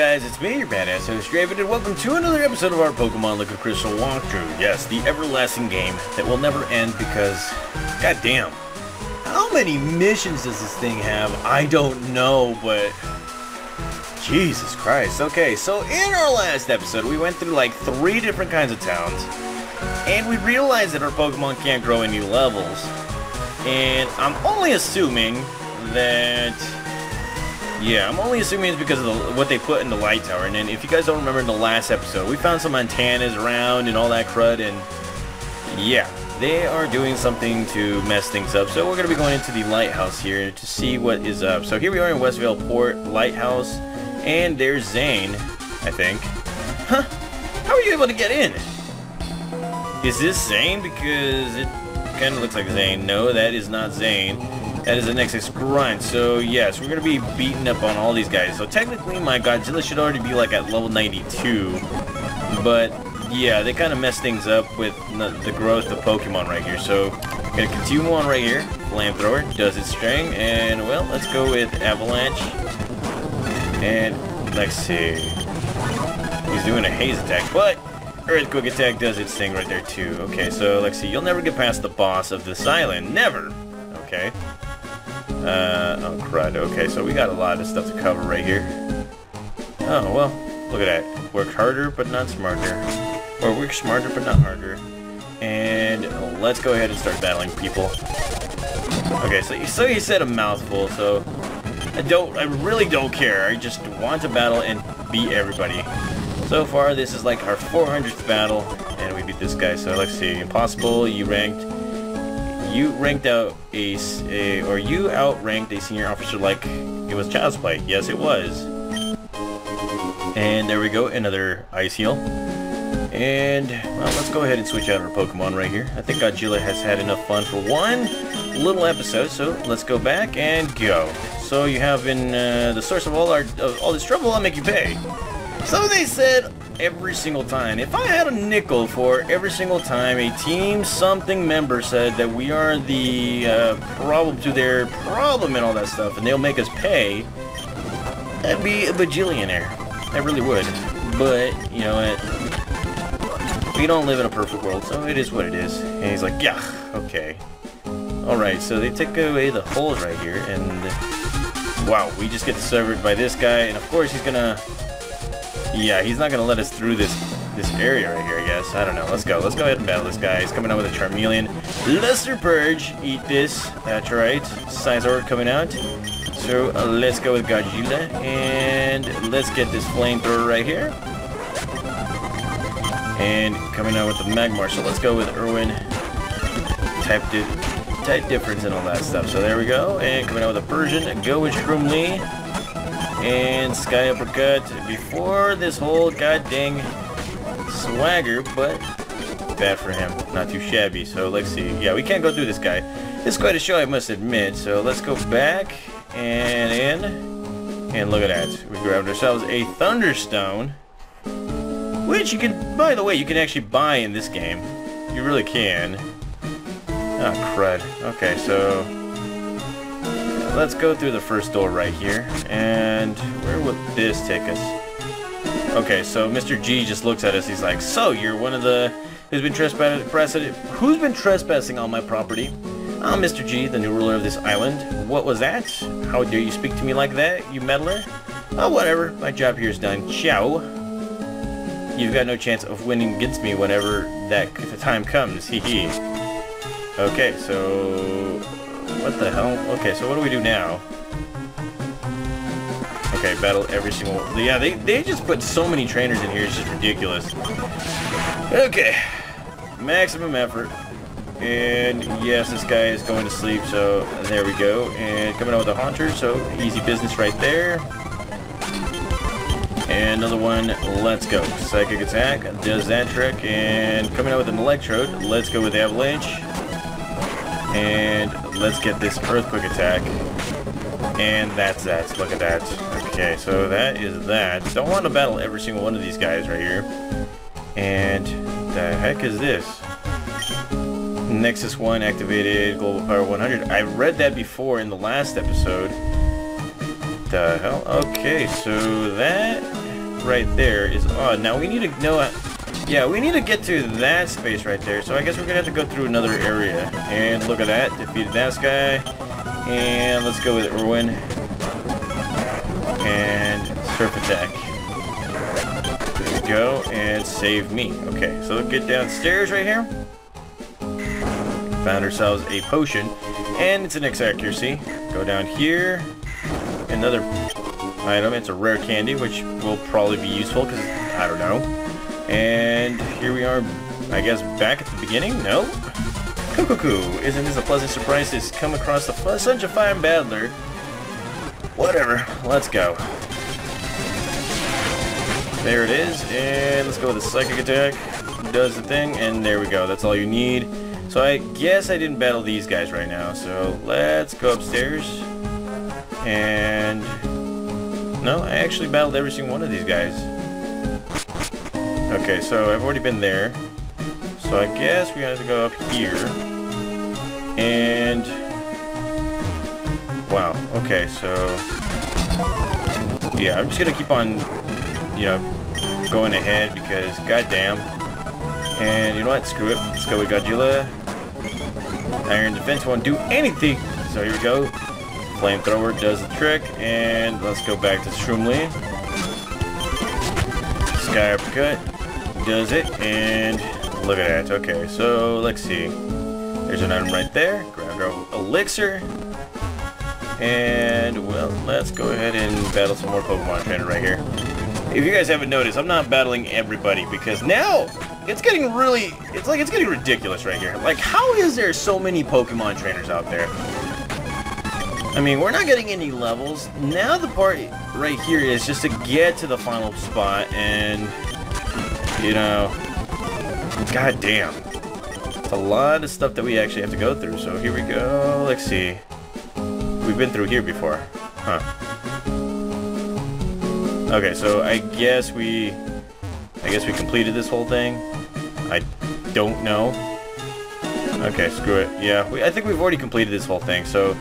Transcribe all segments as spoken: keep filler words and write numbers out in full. guys, it's me, your badass host, Draven, and welcome to another episode of our Pokemon Liquid Crystal walkthrough. Yes, the everlasting game that will never end because, goddamn, how many missions does this thing have? I don't know, but Jesus Christ. Okay, so in our last episode, we went through like three different kinds of towns, and we realized that our Pokemon can't grow any levels, and I'm only assuming that... Yeah, I'm only assuming it's because of the, what they put in the light tower. And then if you guys don't remember in the last episode, we found some antennas around and all that crud, and yeah, they are doing something to mess things up. So we're going to be going into the lighthouse here to see what is up. So here we are in Westvale Port Lighthouse, and there's Zane, I think. Huh? How are you able to get in? Is this Zane? Because it kind of looks like Zane. No, that is not Zane. That is the Nexus Grunt, so yes, we're going to be beating up on all these guys. So technically, my Godzilla should already be like at level ninety-two, but yeah, they kind of messed things up with the growth of Pokemon right here. So I'm going to continue on right here. Flamethrower does its string, and well, let's go with Avalanche. And let's see. He's doing a haze attack, but Earthquake attack does its thing right there too. Okay, so let's see. You'll never get past the boss of this island. Never! Okay. Uh, oh crud, okay, so we got a lot of stuff to cover right here. Oh, well, look at that. Work harder, but not smarter. Or work smarter, but not harder. And let's go ahead and start battling people. Okay, so, so you said a mouthful, so I don't, I really don't care. I just want to battle and beat everybody. So far, this is like our four hundredth battle, and we beat this guy, so let's see. Impossible, you ranked. You ranked out a, a, or you outranked a senior officer like it was child's play. Yes, it was. And there we go, another ice heal. And well, let's go ahead and switch out our Pokemon right here. I think Godzilla has had enough fun for one little episode, so let's go back and go. So you have been uh, the source of all our of all this trouble. I'll make you pay. So they said. Every single time. If I had a nickel for every single time a team something member said that we are the uh, problem to their problem and all that stuff and they'll make us pay, I'd be a bajillionaire. I really would. But, you know what? We don't live in a perfect world, so it is what it is. And he's like, yeah, okay. Alright, so they took away the holes right here and wow, we just get severed by this guy and of course he's gonna... Yeah, he's not going to let us through this this area right here, I guess. I don't know. Let's go. Let's go ahead and battle this guy. He's coming out with a Charmeleon. Lesser Purge. Eat this. That's right. Scizor coming out. So uh, let's go with Godzilla. And let's get this Flamethrower right here. And coming out with the Magmar. So let's go with Irwin. Type, di type difference and all that stuff. So there we go. And coming out with a Persian. Go with Shroomly. And Sky Uppercut before this whole goddamn swagger, but bad for him. Not too shabby, so let's see. Yeah, we can't go through this guy. It's quite a show, I must admit. So let's go back and in. And look at that. We grabbed ourselves a Thunderstone, which you can, by the way, you can actually buy in this game. You really can. Oh, crud. Okay, so... Let's go through the first door right here, and where would this take us? Okay, so Mister G just looks at us. He's like, "So you're one of the who's been trespassing? Who's been trespassing on my property?" I'm Mister G, the new ruler of this island. What was that? How dare you speak to me like that, you meddler? Oh, whatever. My job here is done. Ciao. You've got no chance of winning against me whenever that the time comes. Hee hee. Okay, so. What the hell? Okay, so what do we do now? Okay, battle every single... Yeah, they, they just put so many trainers in here, it's just ridiculous. Okay. Maximum effort. And yes, this guy is going to sleep, so there we go. And coming out with a Haunter, so easy business right there. And another one, let's go. Psychic attack, does that trick. And coming out with an Electrode, let's go with Avalanche. And... Let's get this earthquake attack. And that's that. Look at that. Okay, so that is that. Don't want to battle every single one of these guys right here. And the heck is this? Nexus one activated, global power one hundred. I read that before in the last episode. The hell? Okay, so that right there is odd. Now we need to know... Yeah, we need to get to that space right there, so I guess we're gonna have to go through another area. And look at that, defeated that guy. And let's go with Erwin. And Surf Attack. There we go, and save me. Okay, so get downstairs right here. Found ourselves a potion, and it's an X accuracy. Go down here. Another item, it's a rare candy, which will probably be useful, because I don't know. And here we are, I guess, back at the beginning? No? Cuckoo! Isn't this a pleasant surprise to come across the f such a fine battler? Whatever, let's go. There it is, and let's go with the psychic attack. Does the thing, and there we go, that's all you need. So I guess I didn't battle these guys right now, so let's go upstairs. And... no, I actually battled every single one of these guys. Okay, so I've already been there, so I guess we have to go up here, and, wow, okay, so, yeah, I'm just gonna keep on, you know, going ahead, because, goddamn, and, you know what, screw it, let's go with Godula. Iron Defense won't do anything, so here we go, Flamethrower does the trick, and let's go back to Shroomly. Sky Uppercut. Does it, and look at that. Okay, so let's see. There's an item right there. Grab our elixir. And, well, let's go ahead and battle some more Pokemon trainer right here. If you guys haven't noticed, I'm not battling everybody, because now it's getting really, it's like it's getting ridiculous right here. Like, how is there so many Pokemon trainers out there? I mean, we're not getting any levels. Now the part right here is just to get to the final spot and... you know, goddamn, it's a lot of stuff that we actually have to go through. So here we go. Let's see. We've been through here before, huh? Okay, so I guess we, I guess we completed this whole thing. I don't know. Okay, screw it. Yeah, we, I think we've already completed this whole thing. So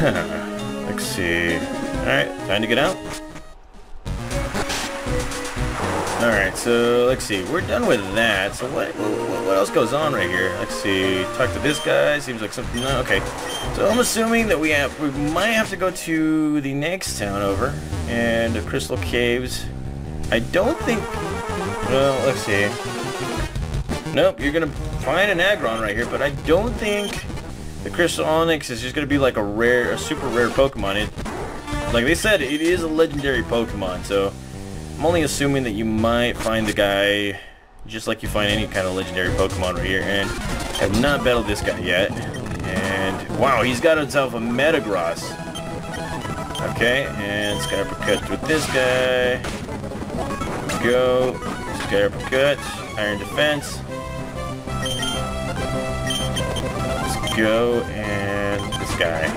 let's see. All right, time to get out. Alright, so let's see. We're done with that. So what, what what else goes on right here? Let's see. Talk to this guy. Seems like something... no, okay. So I'm assuming that we have we might have to go to the next town over. And the Crystal Caves. I don't think... well, let's see. Nope, you're going to find an Aggron right here. But I don't think the Crystal Onyx is just going to be like a rare, a super rare Pokemon. It, like they said, it is a legendary Pokemon, so... I'm only assuming that you might find the guy just like you find any kind of legendary Pokemon right here, and I've not battled this guy yet. And wow, he's got himself a Metagross. Okay, and Sky Uppercut with this guy. Let's go. Sky Uppercut, Iron Defense. Let's go, and this guy.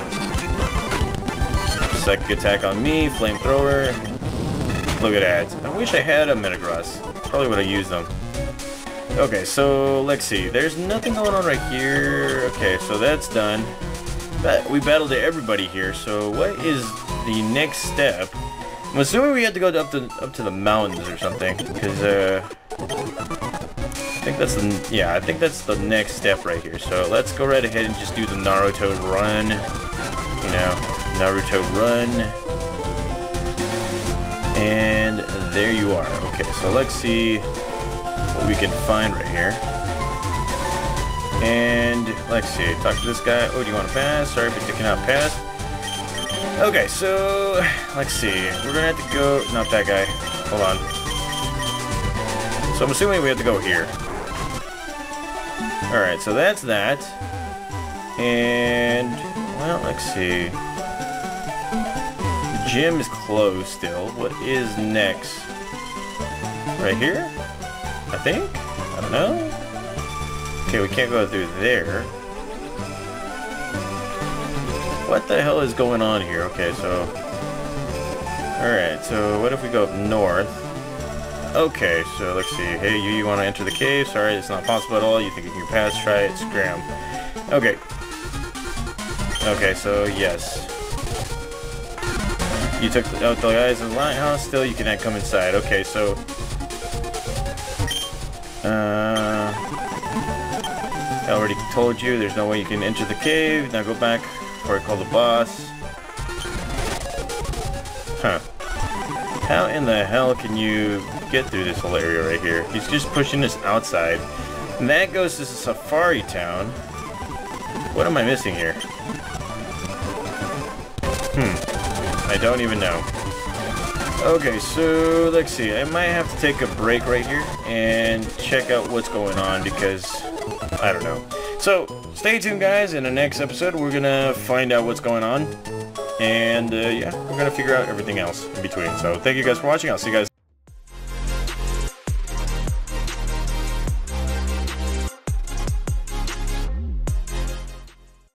Psychic Attack on me, Flamethrower. Look at that. I wish I had a Metagross. Probably would have used them. Okay, so let's see. There's nothing going on right here. Okay, so that's done. But we battled everybody here, so what is the next step? I'm assuming we have to go up to up to the mountains or something. Because uh I think that's the yeah, I think that's the next step right here. So let's go right ahead and just do the Naruto run. You know, Naruto run. And there you are. Okay, so let's see what we can find right here. And let's see, talk to this guy. Oh, do you want to pass? Sorry, but you cannot pass. Okay, so let's see. We're gonna have to go. Not that guy. Hold on. So I'm assuming we have to go here. All right, so that's that. And well, let's see. Gym is closed still. What is next? Right here? I think? I don't know. Okay, we can't go through there. What the hell is going on here? Okay, so... alright, so what if we go up north? Okay, so let's see. Hey, you, you want to enter the cave? Sorry, it's not possible at all. You think you can pass? Try it. Scram. Okay. Okay, so yes. You took out the eyes of the lighthouse, still you cannot come inside. Okay, so... Uh... I already told you, there's no way you can enter the cave. Now go back before I call the boss. Huh. How in the hell can you get through this whole area right here? He's just pushing us outside. And that goes to Safari Town. What am I missing here? Hmm. I don't even know. Okay, so let's see. I might have to take a break right here and check out what's going on because I don't know. So stay tuned, guys. In the next episode, we're going to find out what's going on. And uh, yeah, we're going to figure out everything else in between. So thank you guys for watching. I'll see you guys.